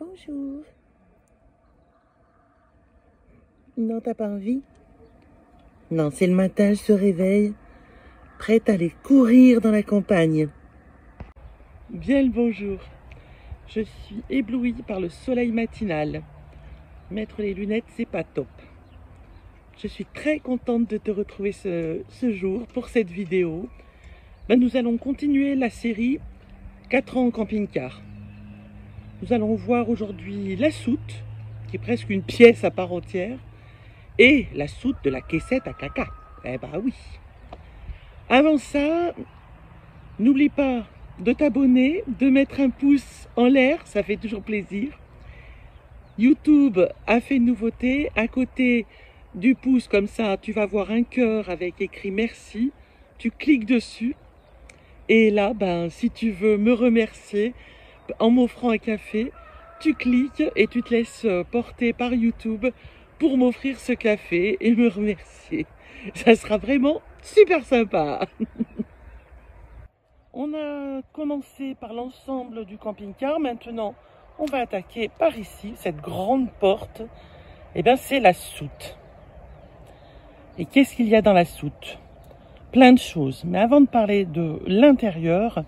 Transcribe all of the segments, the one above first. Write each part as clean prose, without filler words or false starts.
Bonjour. Non, t'as pas envie? Non, c'est le matin, je se réveille, prête à aller courir dans la campagne. Bien le bonjour. Je suis éblouie par le soleil matinal. Mettre les lunettes, c'est pas top. Je suis très contente de te retrouver ce jour pour cette vidéo. Nous allons continuer la série 4 ans en camping-car. Nous allons voir aujourd'hui la soute, qui est presque une pièce à part entière, et la soute de la caissette à caca. Eh ben oui. Avant ça, n'oublie pas de t'abonner, de mettre un pouce en l'air, ça fait toujours plaisir. YouTube a fait une nouveauté, à côté du pouce comme ça, tu vas voir un cœur avec écrit merci, tu cliques dessus, et là, si tu veux me remercier, en m'offrant un café, tu cliques et tu te laisses porter par YouTube pour m'offrir ce café et me remercier. Ça sera vraiment super sympa. On a commencé par l'ensemble du camping-car. Maintenant, on va attaquer par ici, cette grande porte. Eh bien, c'est la soute. Et qu'est-ce qu'il y a dans la soute? Plein de choses. Mais avant de parler de l'intérieur,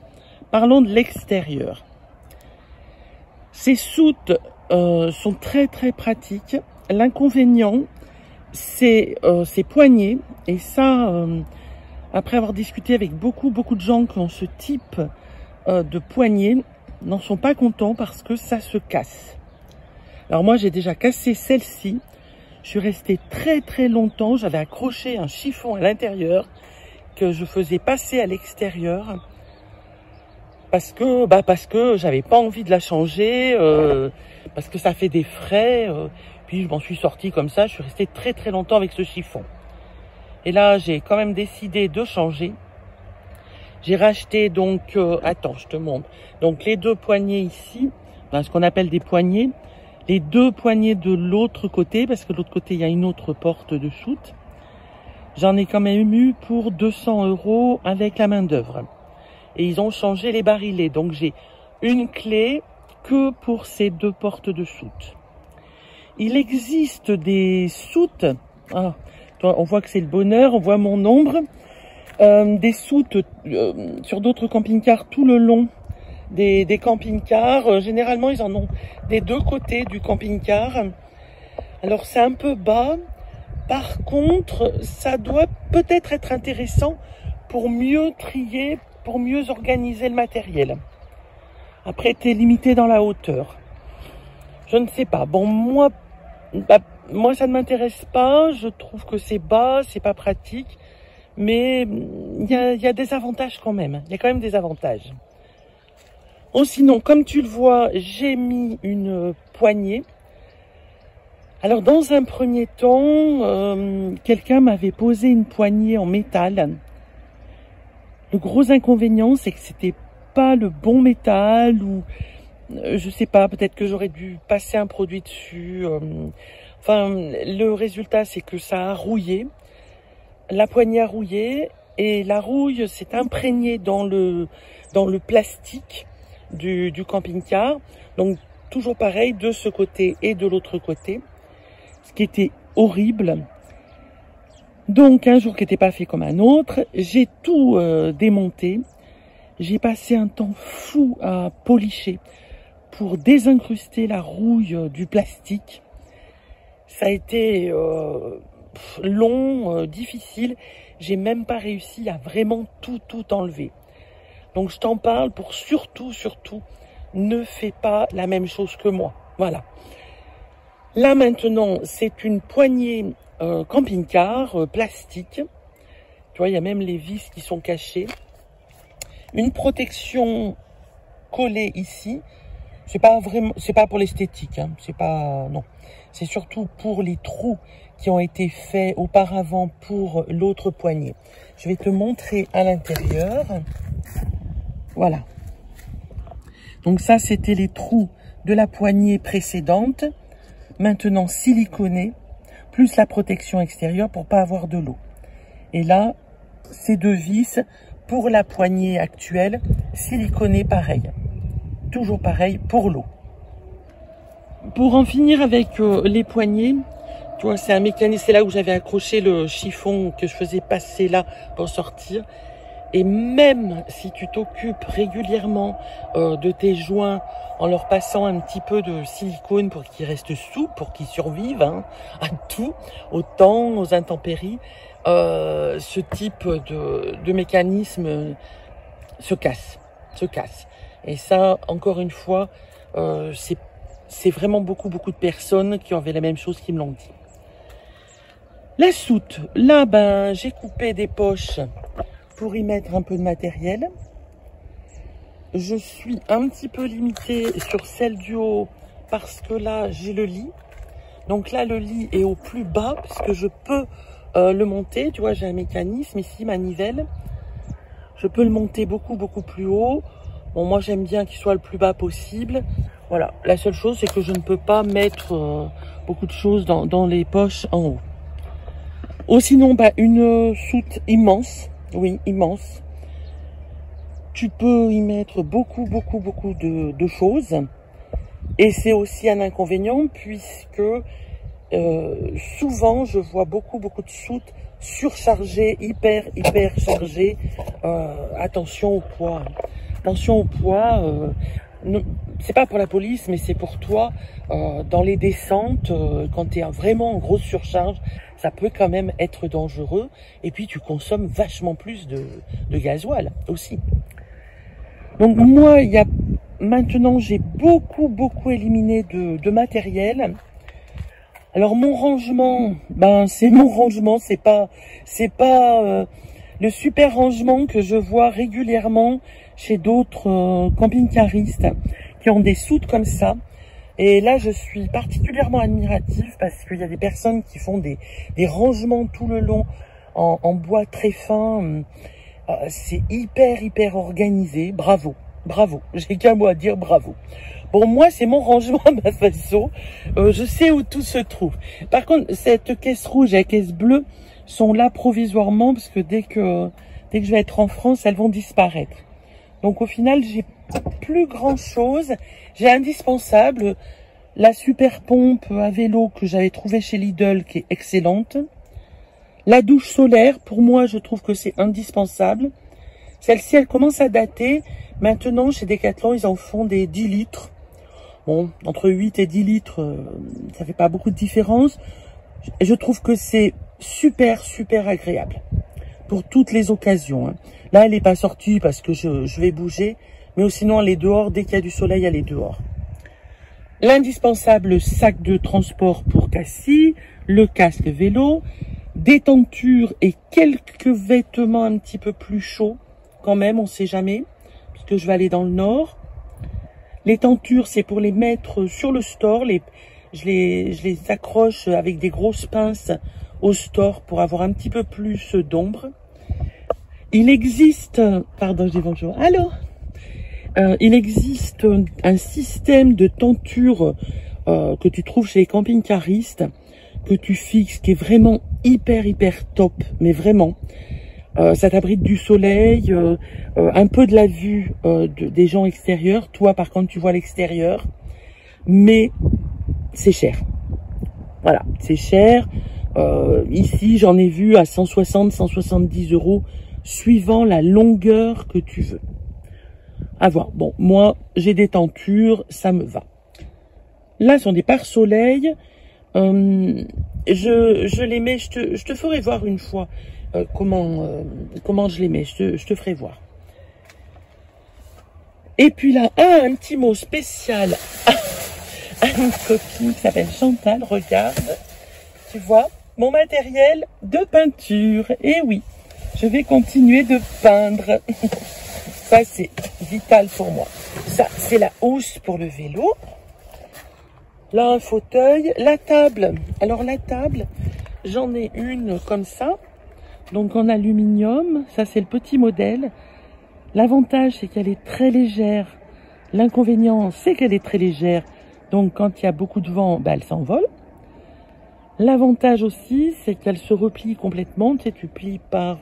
parlons de l'extérieur. Ces soutes sont très très pratiques. L'inconvénient, c'est ses poignées. Et ça, après avoir discuté avec beaucoup de gens qui ont ce type de poignées, n'en sont pas contents parce que ça se casse. Alors moi, j'ai déjà cassé celle-ci. Je suis restée très longtemps. J'avais accroché un chiffon à l'intérieur que je faisais passer à l'extérieur parce que j'avais pas envie de la changer, parce que ça fait des frais. Puis je m'en suis sortie comme ça. Je suis restée très longtemps avec ce chiffon. Et là, j'ai quand même décidé de changer. J'ai racheté donc, attends, je te montre. Donc les deux poignées ici, ce qu'on appelle des poignées, les deux poignées de l'autre côté, parce que de l'autre côté, il y a une autre porte de soute. J'en ai quand même eu pour 200 € avec la main d'œuvre. Et ils ont changé les barilets. Donc j'ai une clé que pour ces deux portes de soute. Il existe des soutes. Ah, on voit que c'est le bonheur, on voit mon ombre. Des soutes sur d'autres camping-cars tout le long des camping-cars. Généralement, ils en ont des deux côtés du camping-car. Alors, c'est un peu bas. Par contre, ça doit peut-être être intéressant pour mieux trier, pour mieux organiser le matériel. Après, t'es limité dans la hauteur. Je ne sais pas. Bon, moi, ça ne m'intéresse pas, je trouve que c'est bas, c'est pas pratique, mais il y a des avantages quand même, il y a quand même des avantages. Bon, sinon, comme tu le vois, j'ai mis une poignée. Alors, dans un premier temps, quelqu'un m'avait posé une poignée en métal. Le gros inconvénient, c'est que c'était pas le bon métal ou... Je sais pas, peut-être que j'aurais dû passer un produit dessus. Enfin, le résultat, c'est que ça a rouillé. La poignée a rouillé et la rouille s'est imprégnée dans le plastique du camping-car. Donc, toujours pareil, de ce côté et de l'autre côté. Ce qui était horrible. Donc, un jour qui n'était pas fait comme un autre, j'ai tout démonté. J'ai passé un temps fou à policher pour désincruster la rouille du plastique. Ça a été long, difficile. J'ai même pas réussi à vraiment tout enlever. Donc je t'en parle pour surtout, ne fais pas la même chose que moi. Voilà. Là maintenant, c'est une poignée camping-car plastique. Tu vois, il y a même les vis qui sont cachées. Une protection collée ici. C'est pas vraiment, c'est pas pour l'esthétique, hein. C'est pas, non. C'est surtout pour les trous qui ont été faits auparavant pour l'autre poignée. Je vais te montrer à l'intérieur. Voilà. Donc ça, c'était les trous de la poignée précédente. Maintenant siliconée, plus la protection extérieure pour pas avoir de l'eau. Et là, ces deux vis pour la poignée actuelle, siliconée pareil. Toujours pareil pour l'eau. Pour en finir avec les poignées, tu vois, c'est un mécanisme, c'est là où j'avais accroché le chiffon que je faisais passer là pour sortir. Et même si tu t'occupes régulièrement de tes joints en leur passant un petit peu de silicone pour qu'ils restent souples, pour qu'ils survivent hein, à tout, au temps, aux intempéries, ce type de mécanisme se casse. Et ça, encore une fois, c'est vraiment beaucoup de personnes qui avaient la même chose qui me l'ont dit. La soute, là, ben, j'ai coupé des poches pour y mettre un peu de matériel. Je suis un petit peu limitée sur celle du haut parce que là, j'ai le lit. Donc là, le lit est au plus bas parce que je peux le monter. Tu vois, j'ai un mécanisme ici, ma nivelle. Je peux le monter beaucoup plus haut. Bon, moi, j'aime bien qu'il soit le plus bas possible. Voilà. La seule chose, c'est que je ne peux pas mettre beaucoup de choses dans les poches en haut. Oh, sinon, bah, une soute immense. Oui, immense. Tu peux y mettre beaucoup de choses. Et c'est aussi un inconvénient puisque souvent, je vois beaucoup de soutes surchargées, hyper chargées. Attention au poids. Attention au poids, c'est pas pour la police, mais c'est pour toi. Dans les descentes, quand tu es vraiment en grosse surcharge, ça peut quand même être dangereux. Et puis, tu consommes vachement plus de gasoil aussi. Donc, moi, maintenant, j'ai beaucoup éliminé de matériel. Alors, mon rangement, ben, c'est mon rangement. C'est pas le super rangement que je vois régulièrement chez d'autres camping-caristes qui ont des soutes comme ça. Et là, je suis particulièrement admirative parce qu'il y a des personnes qui font des rangements tout le long en bois très fin. C'est hyper organisé. Bravo. J'ai qu'un mot à dire, bravo. Bon, moi, c'est mon rangement à ma façon. Je sais où tout se trouve. Par contre, cette caisse rouge et la caisse bleue sont là provisoirement parce que dès que je vais être en France, elles vont disparaître. Donc au final, j'ai plus grand chose. J'ai indispensable la super pompe à vélo que j'avais trouvée chez Lidl qui est excellente. La douche solaire, pour moi, je trouve que c'est indispensable. Celle-ci, elle commence à dater. Maintenant, chez Decathlon, ils en font des 10 litres. Bon, entre 8 et 10 litres, ça fait pas beaucoup de différence. Je trouve que c'est super agréable pour toutes les occasions. Là, elle n'est pas sortie parce que je vais bouger, mais sinon, elle est dehors. Dès qu'il y a du soleil, elle est dehors. L'indispensable sac de transport pour Cassie, le casque vélo, des tentures et quelques vêtements un petit peu plus chauds quand même, on ne sait jamais, parce que je vais aller dans le nord. Les tentures, c'est pour les mettre sur le store, je les accroche avec des grosses pinces au store pour avoir un petit peu plus d'ombre. Il existe, pardon, je dis bonjour, allô, il existe un système de tenture que tu trouves chez les camping-caristes, que tu fixes, qui est vraiment hyper top, mais vraiment. Ça t'abrite du soleil, un peu de la vue des gens extérieurs. Toi, par contre, tu vois l'extérieur, mais c'est cher. Voilà, c'est cher. Ici, j'en ai vu à 160, 170 euros, suivant la longueur que tu veux. À voir. Bon, moi, j'ai des tentures, ça me va. Là, ce sont des pare-soleil. Je les mets, je te ferai voir une fois comment je les mets. Je te ferai voir. Et puis là, un petit mot spécial à une copine qui s'appelle Chantal. Regarde, tu vois mon matériel de peinture. Et oui, je vais continuer de peindre. Ça, c'est vital pour moi. Ça, c'est la housse pour le vélo. Là, un fauteuil. La table. Alors, la table, j'en ai une comme ça. Donc, en aluminium. Ça, c'est le petit modèle. L'avantage, c'est qu'elle est très légère. L'inconvénient, c'est qu'elle est très légère. Donc, quand il y a beaucoup de vent, bah, elle s'envole. L'avantage aussi, c'est qu'elle se replie complètement. Tu sais, tu plies par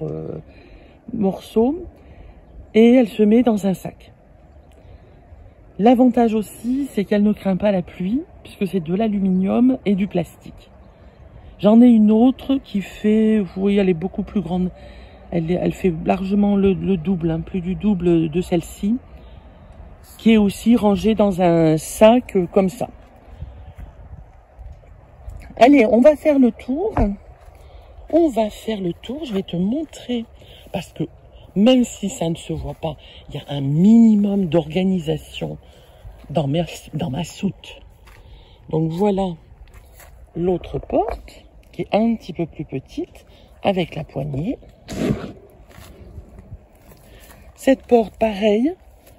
morceaux. Et elle se met dans un sac. L'avantage aussi, c'est qu'elle ne craint pas la pluie, puisque c'est de l'aluminium et du plastique. J'en ai une autre qui fait, vous voyez, elle est beaucoup plus grande. Elle fait largement le double, hein, plus du double de celle-ci, qui est aussi rangée dans un sac comme ça. Allez, on va faire le tour. On va faire le tour, je vais te montrer, parce que même si ça ne se voit pas, il y a un minimum d'organisation dans ma soute. Donc voilà l'autre porte, qui est un petit peu plus petite, avec la poignée. Cette porte, pareil,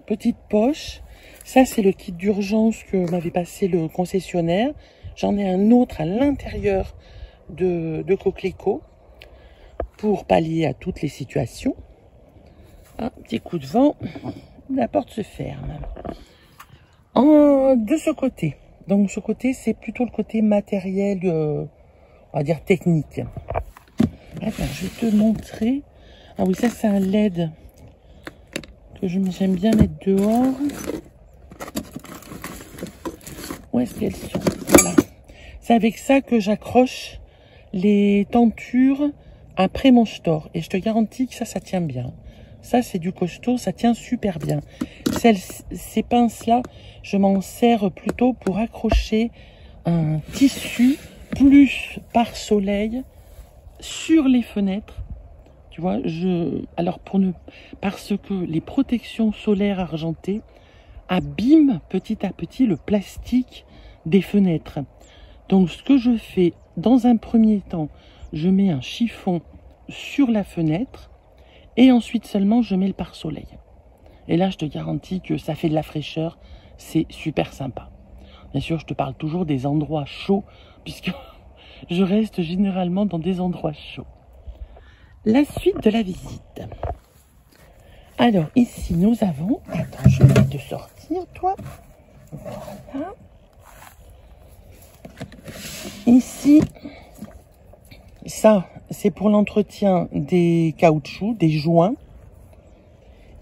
petite poche. Ça, c'est le kit d'urgence que m'avait passé le concessionnaire. J'en ai un autre à l'intérieur de Coquelicot pour pallier à toutes les situations. Un petit coup de vent, la porte se ferme. De ce côté, donc ce côté, c'est plutôt le côté matériel, on va dire technique. Attends, je vais te montrer. Ah oui, ça c'est un LED que j'aime bien mettre dehors. Où est-ce qu'elles sont? Voilà. C'est avec ça que j'accroche les tentures après mon store. Et je te garantis que ça tient bien. Ça, c'est du costaud, ça tient super bien. Ces pinces-là, je m'en sers plutôt pour accrocher un tissu plus par soleil sur les fenêtres. Tu vois, alors parce que les protections solaires argentées abîment petit à petit le plastique des fenêtres. Donc, ce que je fais, dans un premier temps, je mets un chiffon sur la fenêtre. Et ensuite seulement, je mets le pare-soleil. Et là, je te garantis que ça fait de la fraîcheur. C'est super sympa. Bien sûr, je te parle toujours des endroits chauds, puisque je reste généralement dans des endroits chauds. La suite de la visite. Alors, ici, nous avons... Attends, je vais te sortir, toi. Voilà. Ici, ça... C'est pour l'entretien des caoutchoucs, des joints.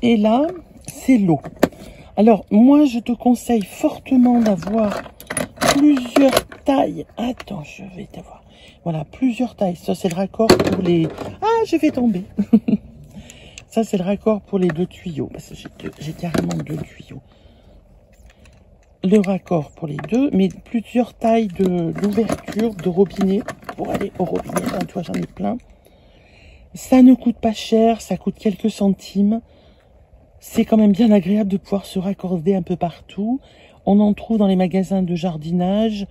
Et là, c'est l'eau. Alors, moi, je te conseille fortement d'avoir plusieurs tailles. Attends, je vais t'avoir. Voilà, plusieurs tailles. Ça, c'est le raccord pour les... Ah, je vais tomber. Ça, c'est le raccord pour les deux tuyaux. Parce que j'ai carrément deux tuyaux. Le raccord pour les deux, mais plusieurs tailles d'ouverture de robinet pour aller au robinet. Hein, tu vois, j'en ai plein. Ça ne coûte pas cher, ça coûte quelques centimes. C'est quand même bien agréable de pouvoir se raccorder un peu partout. On en trouve dans les magasins de jardinage,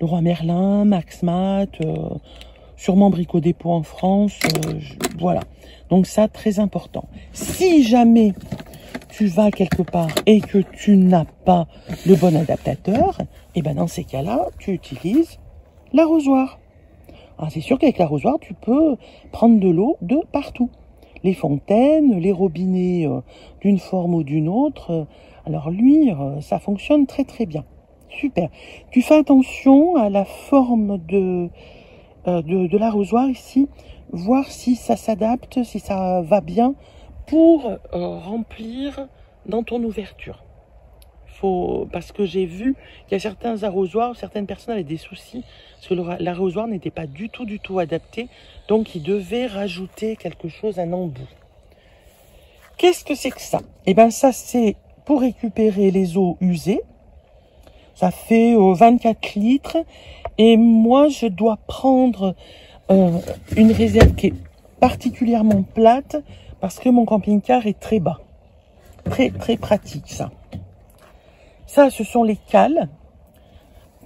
Leroy Merlin, Max Mat, sûrement Brico Dépôt en France. Voilà. Donc ça, très important. Si jamais... tu vas quelque part et que tu n'as pas le bon adaptateur, et ben dans ces cas-là, tu utilises l'arrosoir. Alors c'est sûr qu'avec l'arrosoir, tu peux prendre de l'eau de partout. Les fontaines, les robinets d'une forme ou d'une autre. Alors lui, ça fonctionne très très bien. Super. Tu fais attention à la forme de l'arrosoir ici, voir si ça s'adapte, si ça va bien pour remplir dans ton ouverture. Parce que j'ai vu qu'il y a certains arrosoirs, certaines personnes avaient des soucis, parce que l'arrosoir n'était pas du tout adapté, donc ils devaient rajouter quelque chose, un embout. Qu'est-ce que c'est que ça? Eh bien ça, c'est pour récupérer les eaux usées. Ça fait 24 litres, et moi je dois prendre une réserve qui est particulièrement plate, parce que mon camping-car est très bas. Très, très pratique, ça. Ça, ce sont les cales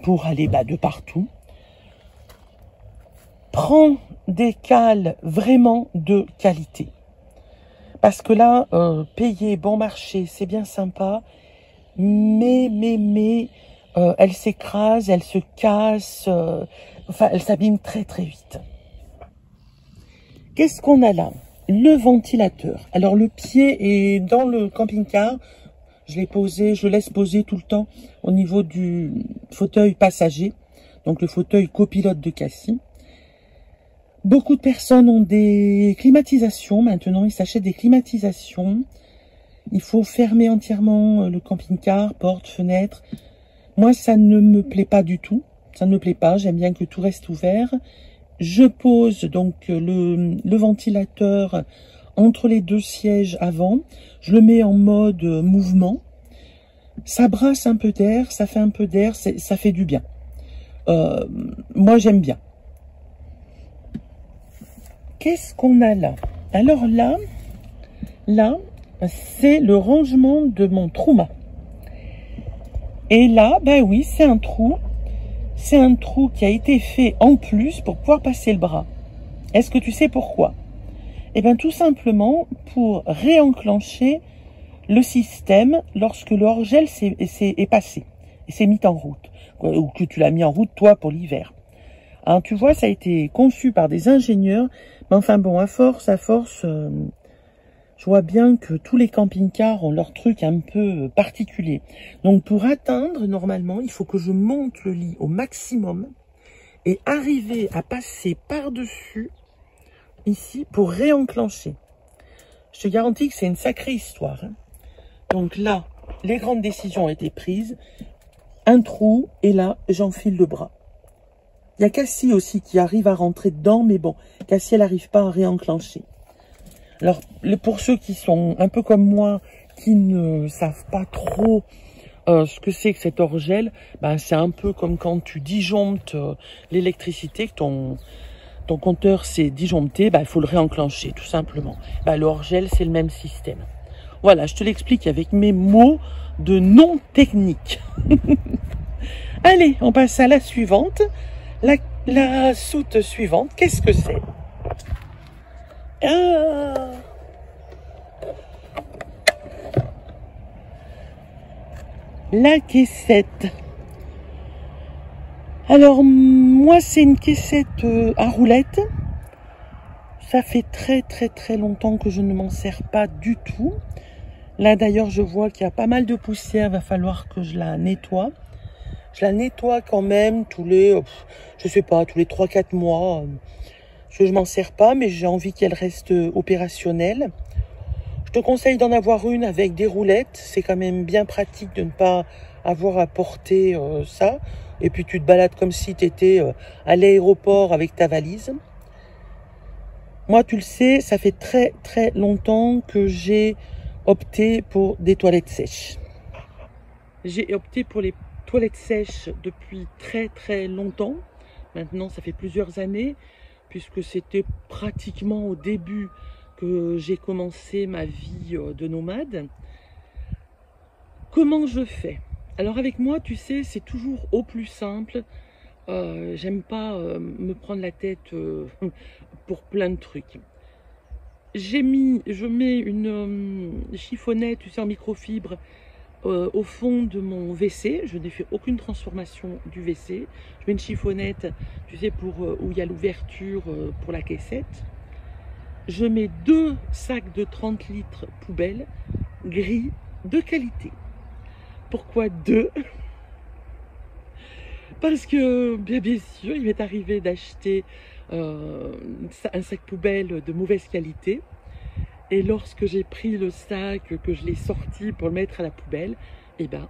pour aller bas de partout. Prends des cales vraiment de qualité. Parce que là, payer bon marché, c'est bien sympa. Mais, elles s'écrasent, elles se cassent. Enfin, elles s'abîment très, très vite. Qu'est-ce qu'on a là ? Le ventilateur. Alors le pied est dans le camping-car. Je l'ai posé, je le laisse poser tout le temps au niveau du fauteuil passager. Donc le fauteuil copilote de Cassie. Beaucoup de personnes ont des climatisations. Maintenant, ils s'achètent des climatisations. Il faut fermer entièrement le camping-car, porte, fenêtre. Moi, ça ne me plaît pas du tout. Ça ne me plaît pas. J'aime bien que tout reste ouvert. Je pose donc le ventilateur entre les deux sièges avant. Je le mets en mode mouvement. Ça brasse un peu d'air, ça fait un peu d'air, ça fait du bien. Moi, j'aime bien. Qu'est-ce qu'on a là? Alors là, c'est le rangement de mon Trouma. Et là, ben oui, c'est un trou. C'est un trou qui a été fait en plus pour pouvoir passer le bras. Est-ce que tu sais pourquoi? Eh bien, tout simplement pour réenclencher le système lorsque le hors-gel est passé et s'est mis en route. Ou que tu l'as mis en route, toi, pour l'hiver. Hein, tu vois, ça a été conçu par des ingénieurs. Mais enfin bon, à force, je vois bien que tous les camping-cars ont leur truc un peu particulier. Donc pour atteindre, normalement, il faut que je monte le lit au maximum et arriver à passer par-dessus, ici, pour réenclencher. Je te garantis que c'est une sacrée histoire. Hein. Donc là, les grandes décisions ont été prises. Un trou, et là, j'enfile le bras. Il y a Cassie aussi qui arrive à rentrer dedans, mais bon, Cassie, elle n'arrive pas à réenclencher. Alors, pour ceux qui sont un peu comme moi, qui ne savent pas trop ce que c'est que cet hors-gel, ben, c'est un peu comme quand tu disjonctes l'électricité, que ton compteur s'est disjoncté, ben, il faut le réenclencher, tout simplement. Ben, le hors-gel, c'est le même système. Voilà, je te l'explique avec mes mots de non technique. Allez, on passe à la suivante. La soute suivante, qu'est-ce que c'est? Ah, la caissette. Alors, moi, c'est une caissette à roulettes. Ça fait très, très, très longtemps que je ne m'en sers pas du tout. Là, d'ailleurs, je vois qu'il y a pas mal de poussière. Il va falloir que je la nettoie. Je la nettoie quand même tous les, je sais pas, tous les 3-4 mois. Je m'en sers pas, mais j'ai envie qu'elle reste opérationnelle. Je te conseille d'en avoir une avec des roulettes. C'est quand même bien pratique de ne pas avoir à porter ça. Et puis, tu te balades comme si tu étais à l'aéroport avec ta valise. Moi, tu le sais, ça fait très, très longtemps que j'ai opté pour des toilettes sèches. J'ai opté pour les toilettes sèches depuis très très longtemps. Maintenant, ça fait plusieurs années, puisque c'était pratiquement au début que j'ai commencé ma vie de nomade. Comment je fais? Alors avec moi, tu sais, c'est toujours au plus simple. J'aime pas me prendre la tête pour plein de trucs. Je mets une chiffonnette, tu sais, en microfibre au fond de mon WC. Je n'ai fait aucune transformation du WC. Je mets une chiffonnette, tu sais, pour où il y a l'ouverture pour la caissette. Je mets 2 sacs de 30 litres poubelle gris de qualité. Pourquoi 2? Parce que, bien sûr, il m'est arrivé d'acheter un sac poubelle de mauvaise qualité, et lorsque j'ai pris le sac, que je l'ai sorti pour le mettre à la poubelle, eh ben,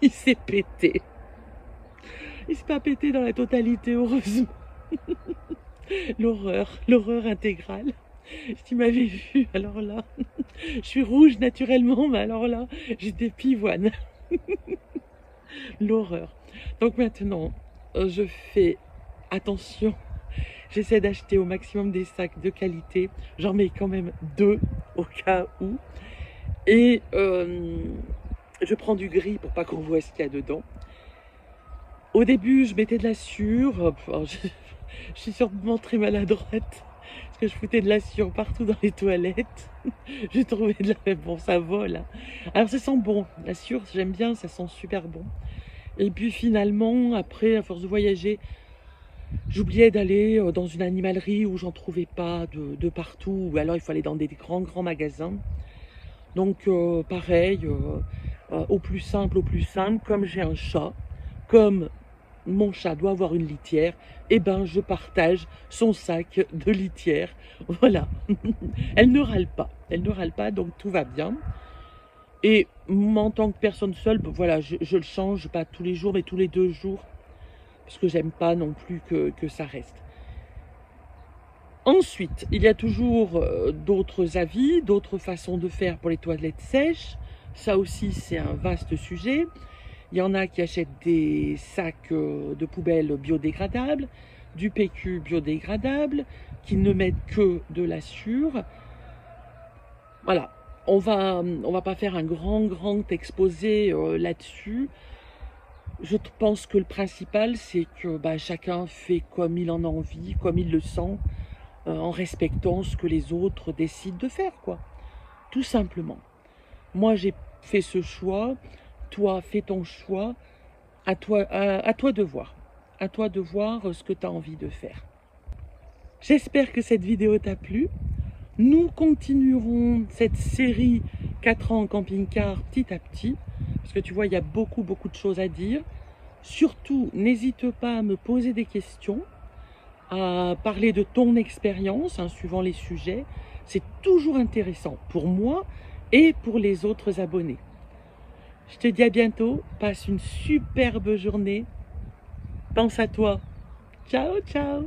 il s'est pété. Il s'est pas pété dans la totalité, heureusement. L'horreur intégrale. Si tu m'avais vu, alors là, je suis rouge naturellement, mais alors là, j'étais pivoine. L'horreur. Donc maintenant, je fais attention. J'essaie d'acheter au maximum des sacs de qualité. J'en mets quand même 2 au cas où. Et je prends du gris pour pas qu'on voit ce qu'il y a dedans. Au début, je mettais de la sûre. Enfin, je suis sûrement très maladroite, parce que je foutais de la sûre partout dans les toilettes. J'ai trouvé de la... Bon, ça vole. Hein. Alors, ça sent bon. La sûre, j'aime bien. Ça sent super bon. Et puis finalement, après, à force de voyager, j'oubliais d'aller dans une animalerie où j'en trouvais pas de partout, ou alors il fallait dans des grands magasins. Donc pareil, au plus simple, comme j'ai un chat, comme mon chat doit avoir une litière, et ben je partage son sac de litière. Voilà. Elle ne râle pas, donc tout va bien. Et en tant que personne seule, voilà, je le change pas tous les jours, mais tous les 2 jours, parce que j'aime pas non plus que ça reste. Ensuite, il y a toujours d'autres avis, d'autres façons de faire pour les toilettes sèches. Ça aussi, c'est un vaste sujet. Il y en a qui achètent des sacs de poubelle biodégradables, du PQ biodégradable, qui ne mettent que de la sûre. Voilà, on va pas faire un grand exposé là-dessus. Je pense que le principal, c'est que chacun fait comme il en a envie, comme il le sent, en respectant ce que les autres décident de faire, quoi. Tout simplement. Moi, j'ai fait ce choix, toi, fais ton choix, à toi de voir. À toi de voir ce que tu as envie de faire. J'espère que cette vidéo t'a plu. Nous continuerons cette série 4 ans en camping-car petit à petit, parce que tu vois, il y a beaucoup de choses à dire. Surtout, n'hésite pas à me poser des questions, à parler de ton expérience, hein, suivant les sujets. C'est toujours intéressant pour moi et pour les autres abonnés. Je te dis à bientôt, passe une superbe journée, pense à toi. Ciao, ciao!